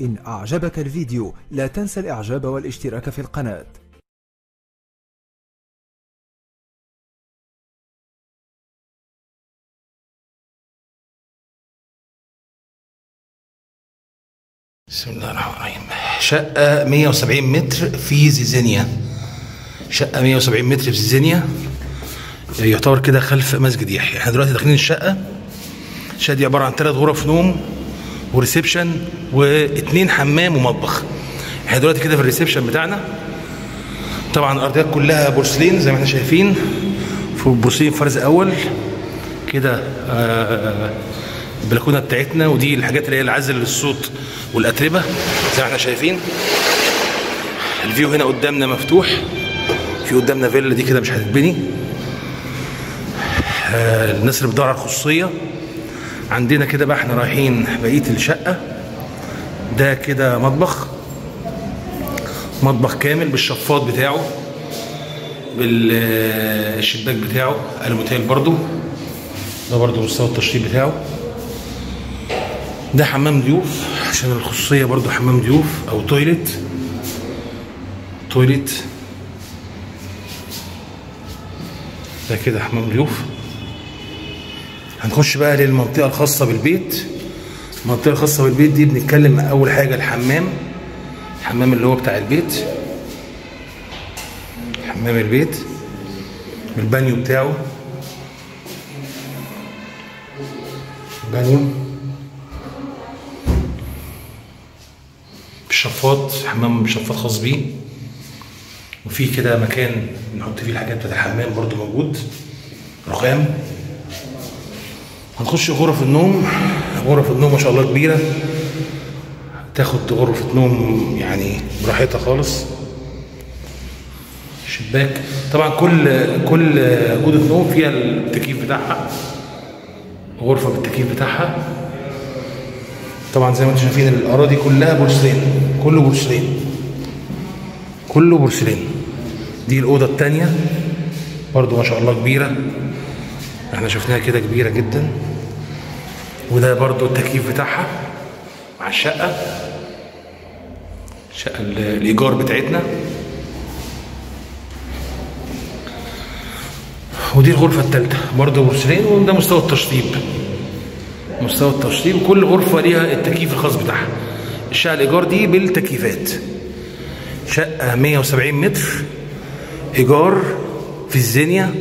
إن أعجبك الفيديو لا تنسى الإعجاب والاشتراك في القناة. بسم الله الرحمن الرحيم. شقة 170 متر في زيزينيا. شقة 170 متر في زيزينيا يعتبر كده خلف مسجد يحيى. احنا دلوقتي داخلين الشقة. الشقة دي عبارة عن 3 غرف نوم وريسبشن و2 حمام ومطبخ. احنا دلوقتي كده في الريسبشن بتاعنا. طبعا الأرضيات كلها بورسلين زي ما احنا شايفين، في بورسلين فرز أول كده. البلكونه بتاعتنا، ودي الحاجات اللي هي العزل للصوت والاتربه زي ما احنا شايفين. الفيو هنا قدامنا مفتوح، في قدامنا فيلا دي كده مش هتتبني. الناس اللي بتدور على الخصوصيه عندنا كده. بقى احنا رايحين بقيه الشقه. ده كده مطبخ كامل بالشفاط بتاعه، بالشباك بتاعه الموتيل برضو. ده برضو مستوى التشطيب بتاعه. ده حمام ضيوف عشان الخصوصيه، برضو حمام ضيوف او تويلت. ده كده حمام ضيوف. هنخش بقى للمنطقه الخاصه بالبيت. المنطقه الخاصه بالبيت دي بنتكلم اول حاجه الحمام اللي هو بتاع البيت، حمام البيت بالبانيو بتاعه. البانيو شفاط، حمام شفاط خاص بيه، وفي كده مكان بنحط فيه الحاجات بتاعت الحمام برضو موجود، رخام. هنخش غرف النوم. غرف النوم ما شاء الله كبيرة، تاخد غرفة نوم يعني براحتها خالص. شباك، طبعا كل أوضة نوم فيها التكييف بتاعها، غرفة بالتكييف بتاعها. طبعا زي ما انتم شايفين الأراضي كلها بورسلين، كله بورسلين. دي الأوضة التانية برضو ما شاء الله كبيرة، احنا شفناها كده كبيرة جدا. وده برضو التكييف بتاعها مع الشقة، شقة الإيجار بتاعتنا. ودي الغرفة التالتة برضو بورسلين، وده مستوى التشطيب. كل غرفة ليها التكييف الخاص بتاعها. الشقة الإيجار دي بالتكييفات. شقة 170 متر إيجار في زيزينيا.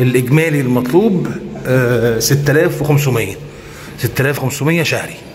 الإجمالي المطلوب 6500 شهري.